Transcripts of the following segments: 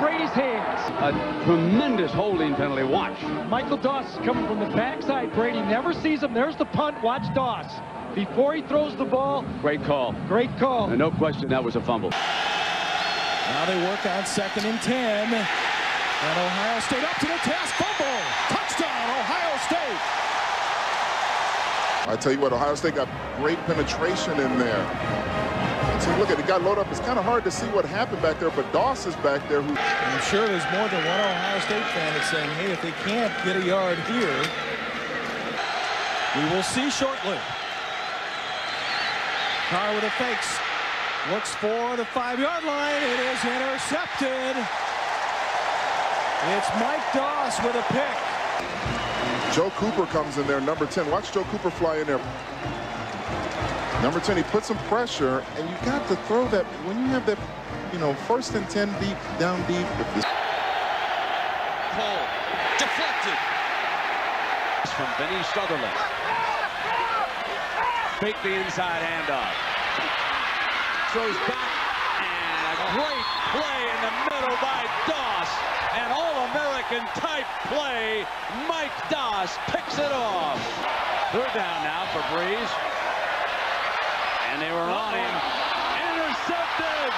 Brady's hands. A tremendous holding penalty. Watch. Michael Doss coming from the backside. Brady never sees him. There's the punt. Watch Doss. Before he throws the ball. Great call. Great call. And no question that was a fumble. Now they work on 2nd and 10. And Ohio State up to the task. Fumble. Touchdown, Ohio State. I tell you what, Ohio State got great penetration in there. So look at it, got loaded up. It's kind of hard to see what happened back there, but Doss is back there. I'm sure there's more than one Ohio State fan that's saying, hey, if they can't get a yard here, we will see shortly. Carr with a fakes. Looks for the 5-yard line. It is intercepted. It's Mike Doss with a pick. Joe Cooper comes in there, number 10. Watch Joe Cooper fly in there. Number 10, he puts some pressure, and you got to throw that when you have that, you know, 1st and 10 deep, down deep. Call deflected. It's from Vinnie Sutherland. Fake the inside handoff. Throws back, and a great play in the middle by Doss. An All-American type play. Mike Doss picks it off. Third down now for Breeze. And they were on him. Intercepted!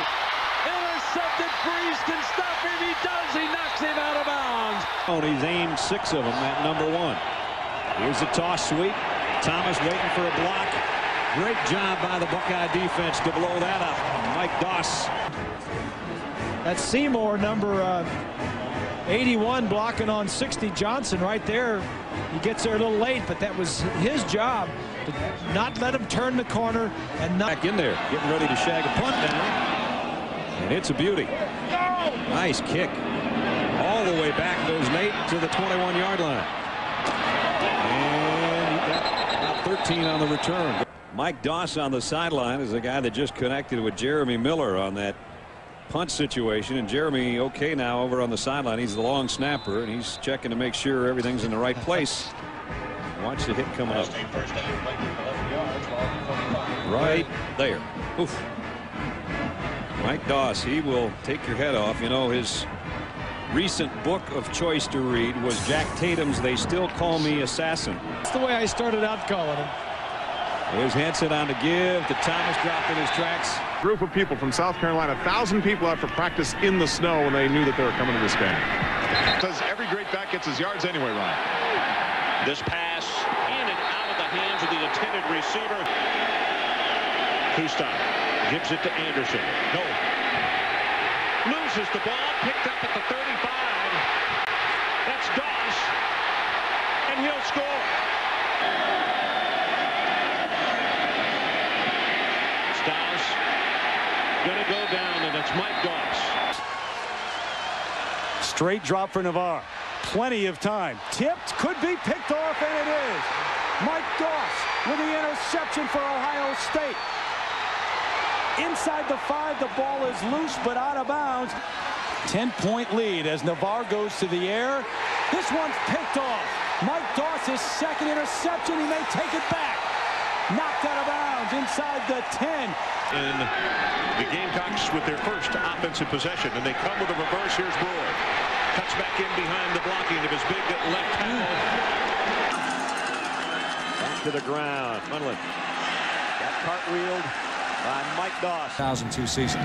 Intercepted. Breeze can stop him. He does. He knocks him out of bounds. Oh, he's aimed 6 of them at number 1. Here's the toss sweep. Thomas waiting for a block. Great job by the Buckeye defense to blow that up. Mike Doss. That's Seymour, number 81, blocking on 60. Johnson right there. He gets there a little late, but that was his job to not let him turn the corner and not. Back in there, getting ready to shag a punt now. And it's a beauty. Nice kick. All the way back goes Nate to the 21-yard line. And about 13 on the return. Mike Doss on the sideline is the guy that just connected with Jeremy Miller on that punt situation, and Jeremy okay now over on the sideline. He's the long snapper, and he's checking to make sure everything's in the right place. Watch the hit coming up. Right there. Oof. Mike Doss, he will take your head off. You know, his recent book of choice to read was Jack Tatum's They Still Call Me Assassin. That's the way I started out calling him. There's Hanson on to give. The Thomas dropped in his tracks. Group of people from South Carolina, 1,000 people out for practice in the snow when they knew that they were coming to this game. Because every great back gets his yards anyway, Ryan. This pass in and out of the hands of the intended receiver. Kuston gives it to Anderson. No. Loses the ball, picked up at the 35. That's Doss. And he'll score. Gonna go down, and it's Mike Doss. Straight drop for Navarre. Plenty of time. Tipped, could be picked off, and it is. Mike Doss with the interception for Ohio State. Inside the 5, the ball is loose but out of bounds. 10-point lead as Navarre goes to the air. This one's picked off. Mike Doss's 2nd interception. He may take it back. Knocked out of bounds inside the 10. And the Gamecocks with their first offensive possession, and they come with a reverse. Here's Roy. Cuts back in behind the blocking of his big left tackle. Back to the ground. Munlin got cartwheeled by Mike Doss. 2002 season.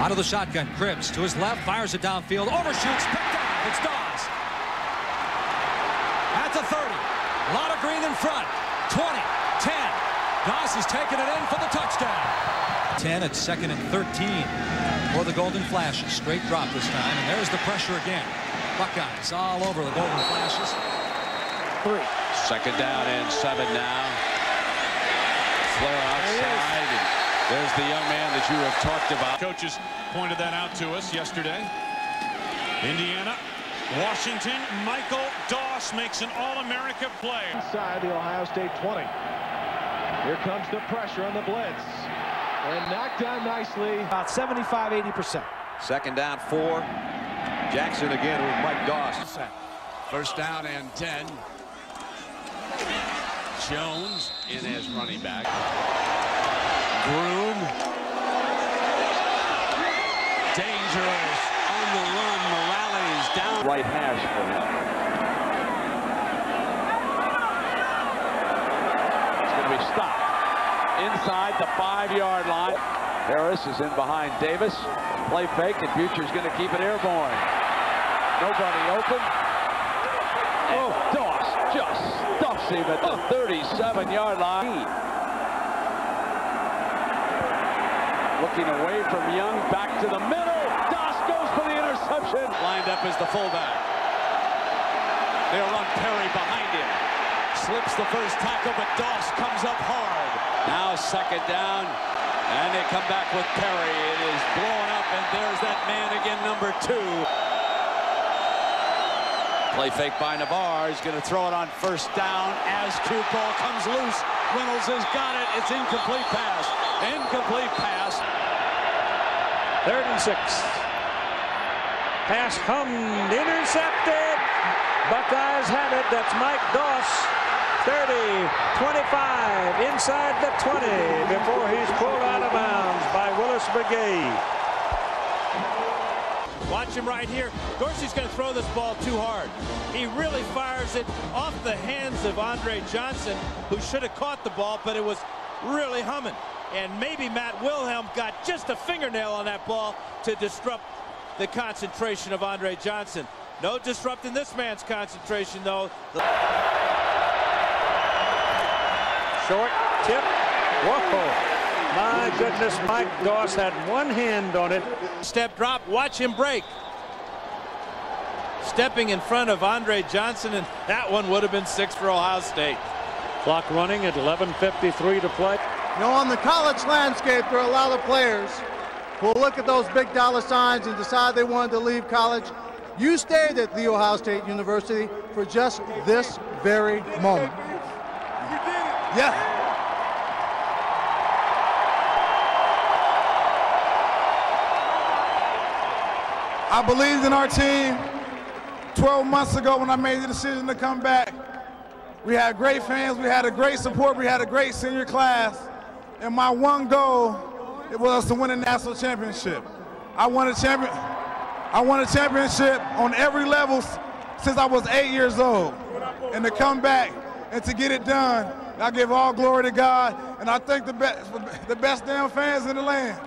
Out of the shotgun, Cribbs to his left, fires it downfield, overshoots, picked up. It's Doss. At the 30. A lot of green in front. 20, 10. Doss is taking it in for the touchdown. 10 at 2nd and 13 for the Golden Flashes. Straight drop this time, and there's the pressure again. Buckeyes all over the Golden Flashes. 3. 2nd down and 7 now. Flare outside. There's the young man that you have talked about. Coaches pointed that out to us yesterday. Indiana, Washington, Michael Doss makes an All-America play. Inside the Ohio State 20. Here comes the pressure on the blitz. And knocked down nicely. About 75–80%. 2nd down 4. Jackson again with Mike Doss. 1st down and 10. Jones in as running back. Groom. Dangerous on the run. right hash for him. It's going to be stopped inside the 5-yard line. Harris is in behind Davis. Play fake, and Butcher's going to keep it airborne. Nobody open. Oh, Doss just stuffs him at the 37-yard line. Looking away from Young, back to the middle. Doss goes for the interception. Lined up as the fullback. They'll run Perry behind him. Slips the first tackle, but Doss comes up hard. Now second down. And they come back with Perry. It is blown up, and there's that man again, number 2. Play fake by Navarre. He's going to throw it on first down as cue ball comes loose. Reynolds has got it. It's incomplete pass. Incomplete pass. Third and 6. Pass hummed. Intercepted. Buckeyes have it. That's Mike Doss. 30, 25, inside the 20 before he's pulled out of bounds by Willis McGahee. Watch him right here. Dorsey's going to throw this ball too hard. He really fires it off the hands of Andre Johnson, who should have caught the ball, but it was really humming. And maybe Matt Wilhelm got just a fingernail on that ball to disrupt the concentration of Andre Johnson. No disrupting this man's concentration, though. Short tip. Whoa. My goodness, Mike Doss had one hand on it. Step drop. Watch him break. Stepping in front of Andre Johnson, and that one would have been 6 for Ohio State. Clock running at 11:53 to play. You know, on the college landscape, there are a lot of players who look at those big dollar signs and decide they wanted to leave college. You stayed at The Ohio State University for just this very moment. Yeah. I believed in our team 12 months ago when I made the decision to come back. We had great fans, we had a great support, we had a great senior class. And my one goal, it was to win a national championship. I won a championship on every level since I was 8 years old. And to come back and to get it done, I give all glory to God, and I thank the best damn fans in the land.